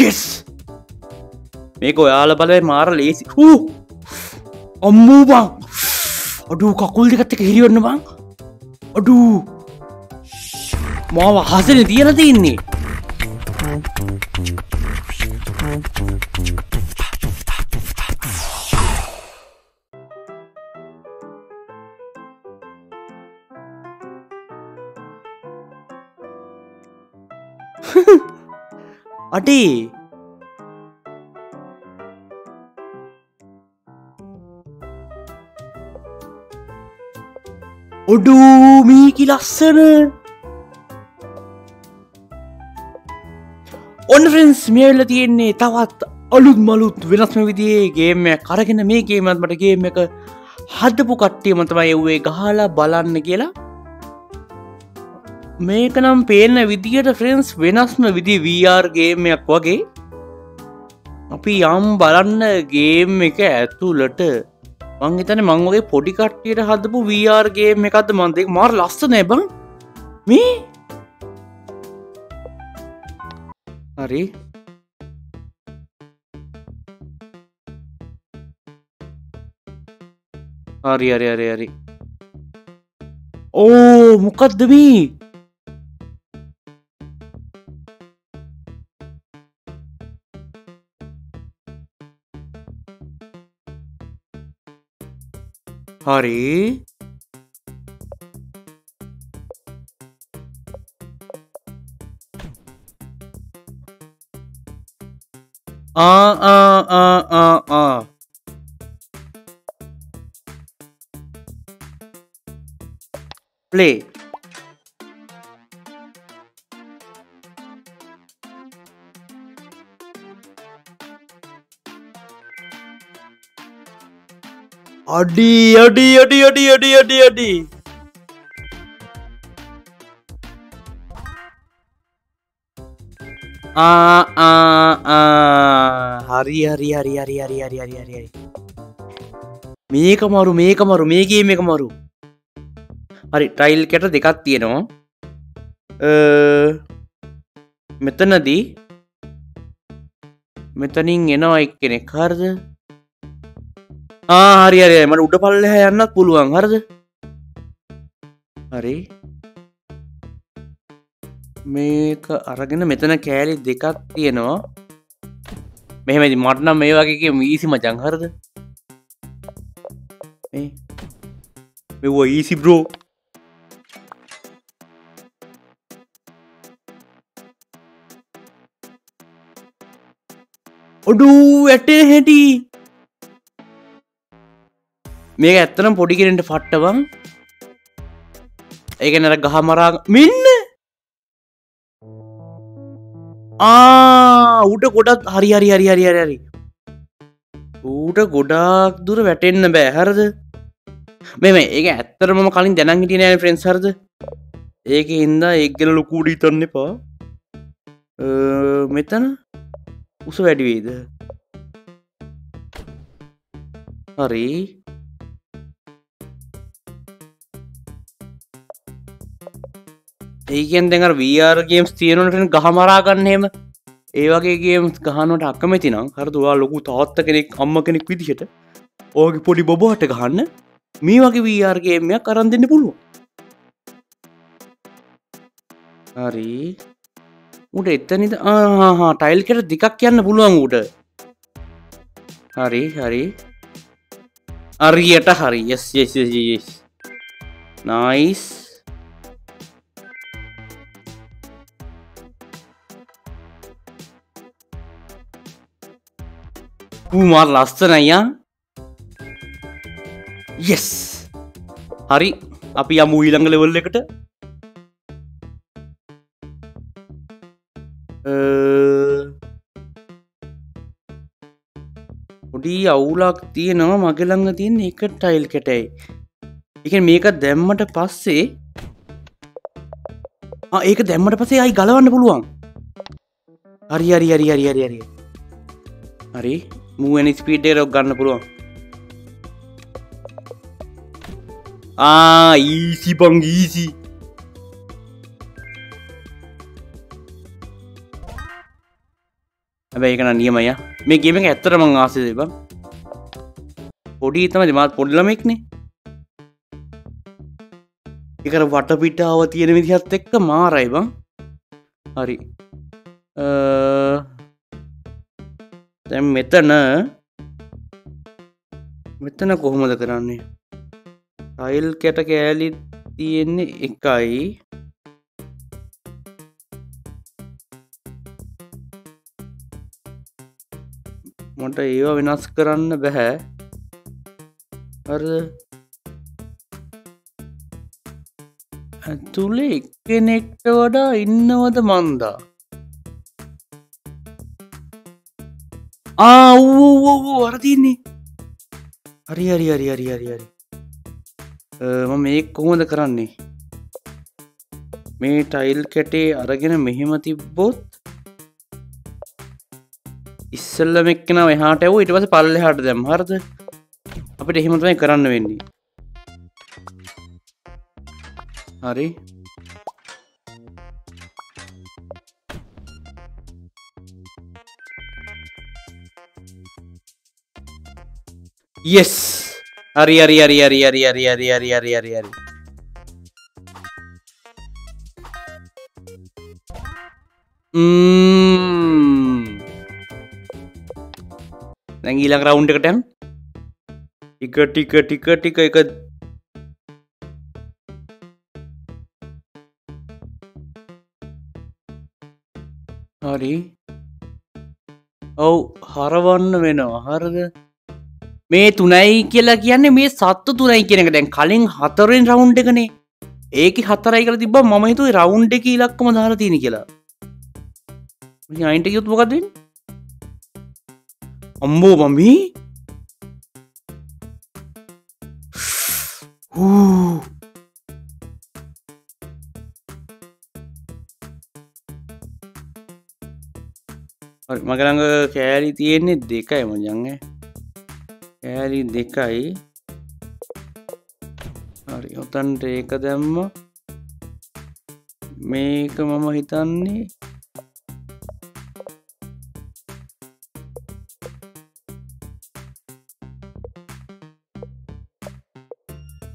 Yes! Meko yala balay mara lazy. Ooh! Ammu bang! Adu kakul dikkat ek hiriyonna bang. Adu! Mawa hazne diyala deinne. Adi Odu Miki lassana On friends miyala tiyenne tawat aluth maluth wenasma vidiye game ekak aragena me game ekak mata game ekak hadapu kattiyama thamai evve gahala balanna kiyala මේක නම් පේන විදියට friends වෙනස්ම විදි VR game එකක් වගේ අපි යම් බලන්න ගේම් එක ඇතුළට මං හිතන්නේ මං වගේ පොඩි කට්ටියට හදපු VR ගේම් එකක්ද මන්ද ඒක මාර ලස්සනයි බං මේ හරි හරි ඕ මොකද්ද මේ Hari Play Adi. Hari. Make a maru. Make a maru. Hari trial keta dekati no. Metanadi. Metaning eno ikene karda. Hari, man udah paling leh anak puluhan hari. Mereka aragena metana kaya dekat tienno. Meh matna mewa ke easy macam hari. Mewa easy bro. Aduh, ete heti. Make a tram putting it into Fatabang again at a Gahamarang Min Uta Godak Hari Uta Godak Dura Vatin the Behard May again at the Roma calling the Nangitin and friends hard again the Egel Lukudi Turnipa Metan Uso Edwid Hurry. Again, there are VR games, theater, and Gahamaragan name. Eva games, Gahano Takamitina, Hardua Lugu thought the Greek Amakan Quidhit, or Pudi Bobo at Gahan, Miwaki VR game, Yakarandinipulu. Hurry. Would it then? Tile cat, Dikakian Bulang wood. Hurry. Arieta, hurry. Yes. Nice. Umar last naya. Yes. Hari, api ya movie lang level lekata. Udi awulak tiyena mage langa tiyen eka tile katai. Ekan meka demmata passe. Ah, eka demmata passe ai galawanna puluwan. Hari. Hari. Move any speed there or gun pullo. Easy bang easy. හැබැයි ඒක නම් නියමයි ආ. මේ game එක ඇත්තටම මම ආසයි දෙපම්. පොඩි තමයි මාත් පොඩි ළමෙක්නේ. ඒක අර වටපිටාව තියෙන විදිහත් එක්ක මාරයි බං. හරි. දැන් මෙතන කොහොමද කරන්නේ? ටයිල් කැට කෑලි තියෙන්නේ එකයි. මට ඒවා වෙනස් කරන්න බෑ. අර ඇතුලේ එක්කෙනෙක්ට වඩා ඉන්නවද මන්දා? ආ ඌ අර තියෙන්නේ. හරි. මම මේක කොහොමද කරන්නේ? මේ ටයිල් කැටේ අරගෙන මෙහෙම තිබ්බොත් ඉස්සෙල්ල මෙක්කන එහාට යව ඊට පස්සේ පල්ලෙහාට දැම්ම. හරිද? අපිට එහෙම තමයි කරන්න වෙන්නේ. හරි. Yes. හරි. දැන් ඊළඟ රවුන්ඩ් එකට යන්න. ටික එක හරි. ඔව් හරවන්න වෙනවා. හරිද? මේ 3යි කියලා කියන්නේ මේ සත්තු 3යි කියන එක. දැන් කලින් 4වෙනි රවුන්ඩ් එකනේ. ඒකේ 4යි කියලා තිබ්බා. මම හිතුවේ රවුන්ඩ් එකේ ඉලක්කම දාලා තියෙන කියලා. ඉතින් 9ට ගියොත් මොකද වෙන්නේ? අම්මෝ මම්මි මගේ ළඟ කෑලි තියෙන්නේ දෙකයි මචං ඈ. කෑලි දෙකයි. හරි උතන්ට ඒක දැම්ම. මේක මම හිතන්නේ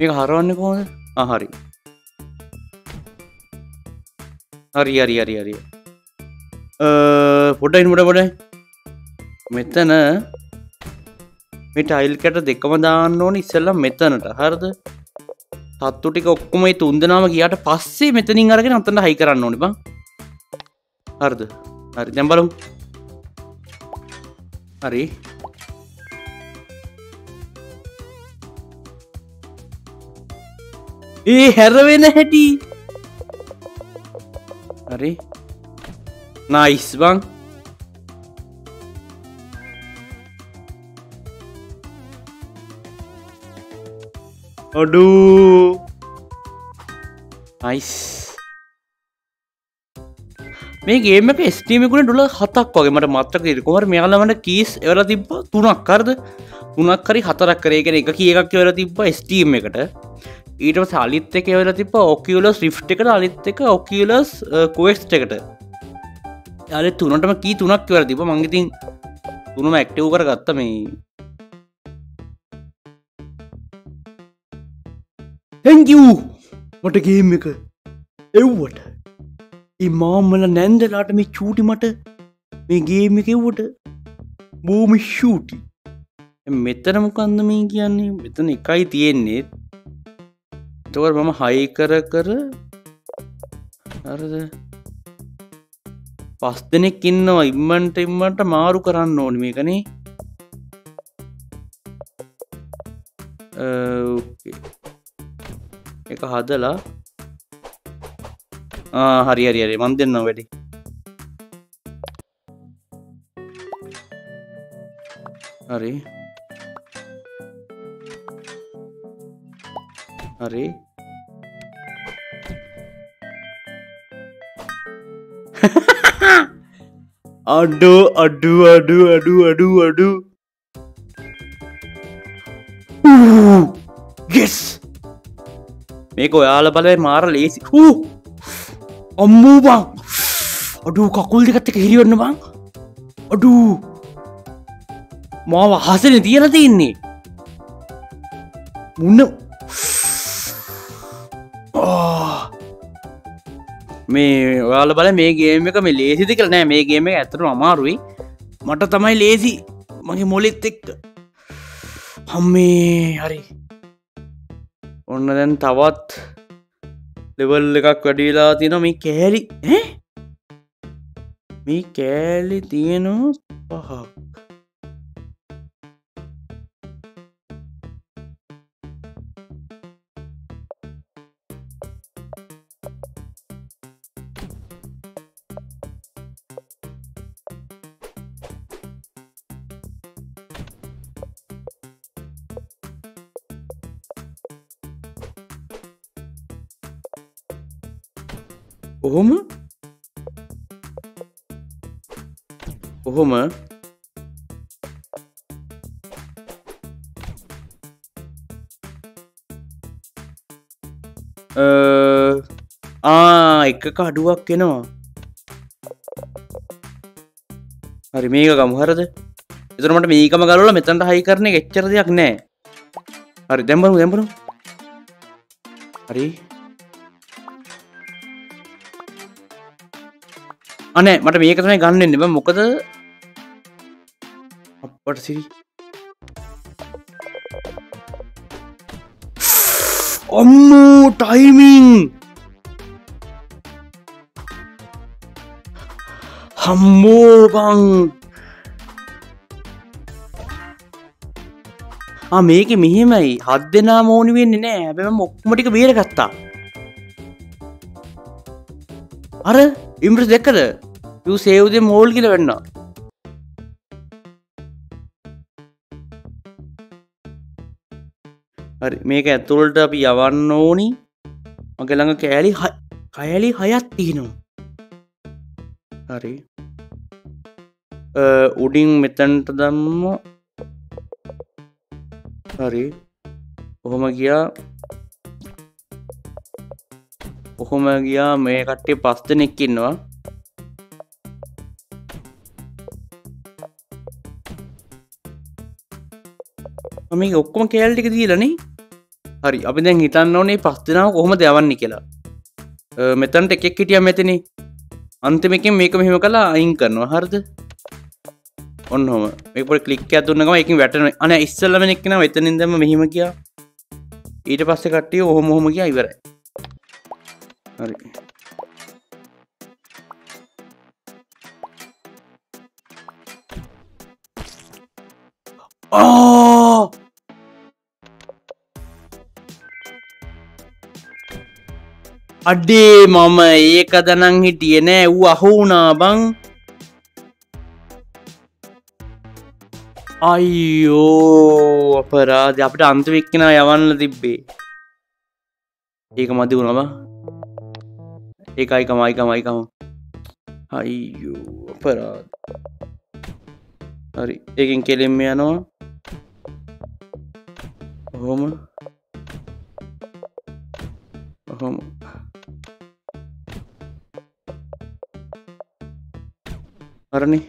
මේක හරවන්නේ කොහොමද? හරි. හරි. පොඩ්ඩයි. මෙතන මේ ටයිල් කැට දෙකම දාන්න ඕනේ ඉස්සෙල්ලා මෙතනට. හරිද? සත්තු ටික ඔක්කොම මේ තුන් දෙනාම ගියාට පස්සේ මෙතනින් අරගෙන අතන හයි කරන්න ඕනේ බං. හරිද? හරි. දැන් බලමු. හරි. ඒ හැරවෙන හැටි. හරි. නයිස් බං. අඩෝ. නයිස්. මේ ගේම් එකේ ස්ටීම් එකේ $7ක් වගේ මට මතකයි. කොහොමද මෙයාලා මට කීස් එවලා තිබ්බා 3ක්. හරිද? 3ක් හරි 4ක් හරි. ඒ කියන්නේ එක කී එකක් එවලා තිබ්බා ස්ටීම් එකට. ඊට පස්සේ අලිත් එක එවලා තිබ්බා ඔකියුලස් රිෆ්ට් එකට. අලිත් එක ඔකියුලස් ක්වෙස්ට් එකට. යාලේ තුනටම කී තුනක් එවලා තිබ්බා. මම ඉතින් තුනම ඇක්ටිව් කරගත්තා මේ. Thank you. මට ගේම් එක එව්වට. ඉමාම්මල නැන්දලාට මේ චූටි මට මේ ගේම් එක එව්වට බොම ෂූටි. මෙතන මොකන්ද මේ කියන්නේ? මෙතන එකයි තියෙන්නේ. තෝර මම හයි කර හරිද? 5 දෙනෙක් ඉන්නවා. ඉම්මන්ට මාරු කරන්න ඕනේ මේකනේ. ඕකේ. එක හදලා හරි මන් දෙන්නම් වැඩි. හරි. හරි. අඩු. yes මේක ඔයාලා බලේ මාර ලේසි. හූ අම්මෝ බං. අඩු කකුල් දෙකත් එක හිරියන්න බං. Aduh. Maaf, hasilnya tiada ini. Muna. Oh. Me, walau bala me game me kami lazy dikal na me game me aturno amarui. Mata tamai lazy, mangi molitik. Hamme, hari. Orang dan tawat level lekak kadila tino me kehli, eh? Me kehli tino pahak. ඔහොම එකක අඩුවක් එනවා. හරි මේක ගමු හරිද? ඒතර මට මේකම ගලවලා මෙතනට හයි කරන එක එච්චර දෙයක් නෑ. හරි දැන් බලමු දැන් බලමු. හරි අනේ මට මේක තමයි ගන්න වෙන්නේ බං මොකද අප්පට සිරි අම්මෝ ටයිමින් හම්මෝ බං ආ මේකෙ මෙහෙමයි හත් දෙනාම ඕනි වෙන්නේ නෑ හැබැයි මම ඔක්කොම ටික බේරගත්තා අර ඉම්ප්‍රෙස් දෙකද You save them all කියලා වෙන්නවා. හරි මේක ඇතුළට අපි යවන්න ඕනි. මගේ ළඟ කෑලි 6ක් තියෙනවා. හරි. උඩින් මෙතනට දැම්මු. හරි. කොහොම ගියා? කොහොම ගියා මේ කට්ටිය 5 දෙනෙක් ඉන්නවා. මේ ඔක්කොම කෑල් ටික දීලානේ. හරි අපි දැන් හිතන්න ඕනේ පස් දෙනාව කොහොමද යවන්නේ කියලා. මෙතනට එකෙක් හිටියා මෙතනේ. අන්තිම එකෙන් මේක මෙහෙම කළා අයින් කරනවා. හරිද? ඔන්න ඔහම. මේක පොඩි ක්ලික් එකක් දුන්න ගමන් එකකින් වැටෙනවා. අනේ ඉස්සෙල්ලම එක්ක නා එතනින් දැම්ම මෙහෙම ගියා. ඊට පස්සේ කට්ටිය ඔහොම ඔහොම ගියා ඉවරයි. හරි. අඩේ මම ඒකද නම් හිටියේ නෑ ඌ අහු වුණා බං අයියෝ අපරාධ අපිට අන්තිම එක්කෙනා යවන්න තිබ්බේ ඒක මදි වුණා බං ඒකයි කම අයියෝ අපරාධ හරි ඒකෙන් කෙලින්ම යනවා ඔහොම අරනේ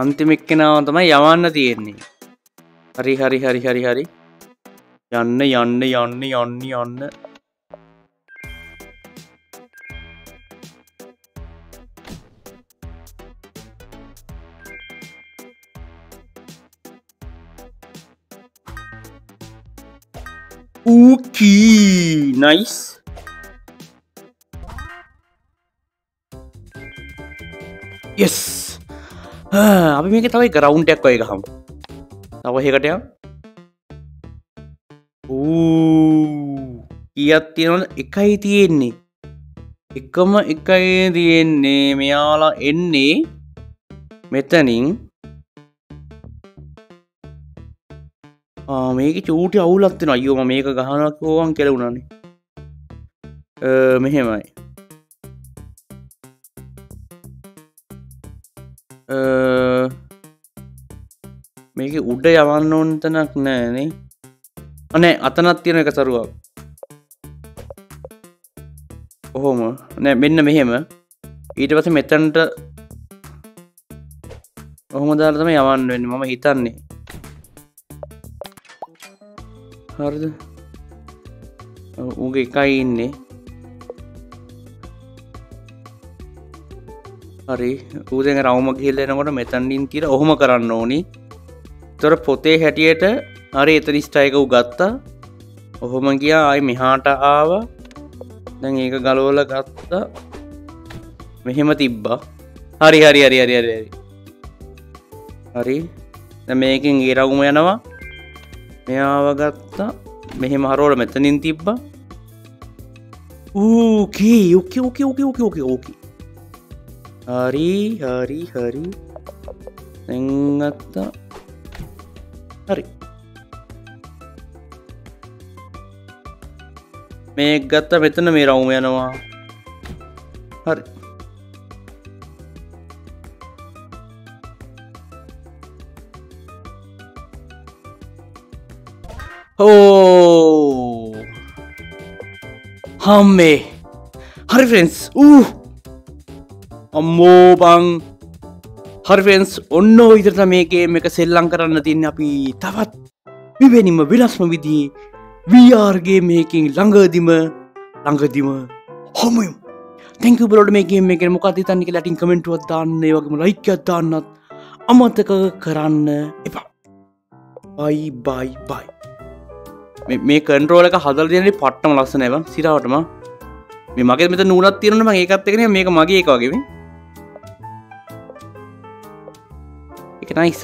අන්තිම එක්කෙනාව තමයි යවන්න තියෙන්නේ හරි යන්න Okay, nice Yes. हाँ अभी मैं क्या था ये ground tag कोई कहाँ? तब वही कटिया? ओह ये तीनों इकाई दिए नहीं, इक्कम इकाई दिए नहीं मैं आला इन्ने में तनिंग मैं की चोटी आउल लगती ना यो मैं का कहाँ ना को अंकेल उन्होंने मैं है मैं මේකේ උඩ යවන්න ඕන තැනක් නැහැ නේ. අනේ අතනක් තියෙන එක සරුවක්. ඔහොම. නෑ මෙන්න මෙහෙම. ඊට පස්සේ මෙතනට ඔහොම දාලා තමයි යවන්න වෙන්නේ මම හිතන්නේ. හරිද? ඌගේ එකයි ඉන්නේ. හරි. ඌ දැන් රවුම ගිහලා එනකොට මෙතනින් කියලා ඔහොම කරන්න ඕනි. ඒතර පොතේ හැටියට හරි එතන ස්ට්‍රයික ඌ ගත්තා. ඔහොම ගියා ආයි මෙහාට ආවා. දැන් ඒක ගලවලා ගත්තා. මෙහෙම තිබ්බා. හරි හරි හරි හරි හරි හරි. හරි. දැන් මේකෙන් ඒ රවුම යනවා. මෙයාව ගත්තා. මෙහෙම හරවල මෙතනින් තිබ්බා. ඕකේ ඕකේ ඕකේ ඕකේ ඕකේ ඕකේ ඕකේ. හරි හරි හරි. දැන් ගත්තා. හරි. මේක ගත්තා මෙතන මේ රවුම යනවා. හරි. Oh, hamme. Hurry friends. Ammo bang. Hurry friends. Onno idhar tha me game එක සෙල්ලම් කරන්න තියෙන අපි තවත් මෙවැනිම විලාසම විදිහේ VR game එකකින් ළඟදීම හමුවෙමු. Thank you බ්‍රෝඩ් මේ game එකේ මොකක්ද හිතන්නේ කියලා ටින් කමෙන්ට් එකක් දාන්න ඒ වගේම ලයික් එකක් දාන්නත් අමතක කරන්න එපා. Bye bye bye. මේ කන්ට්‍රෝල් එක හදලා දෙන ඉතින් පට්ටම ලස්සන ඒවා සිරාවටම මේ මගේ මෙතන නූලක් තියෙනවනේ මම ඒකත් එක්ක නේ මේක මගේ එක වගේ මේ ඒක නයිස්